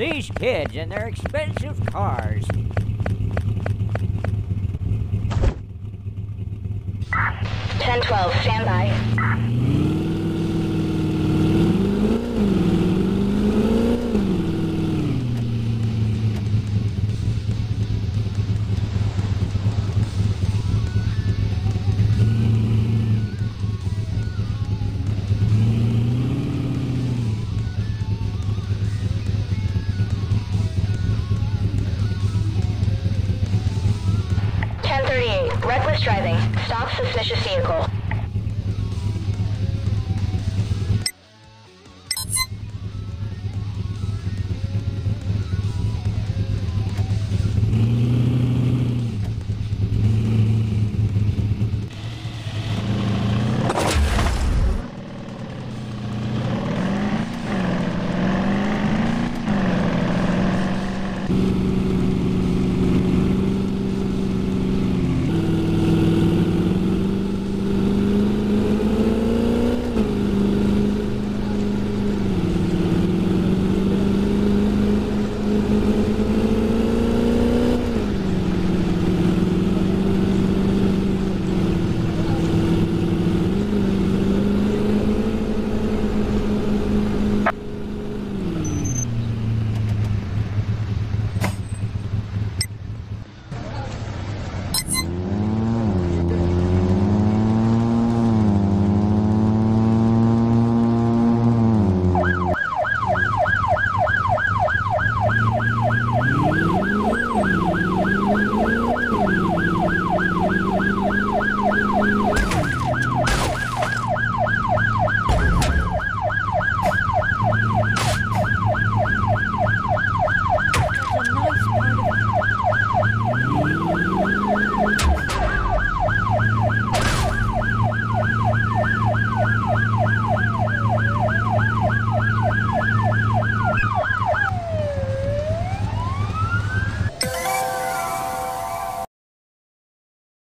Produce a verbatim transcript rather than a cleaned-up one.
These kids and their expensive cars. ten twelve, stand by. Reckless driving. Stop suspicious vehicle.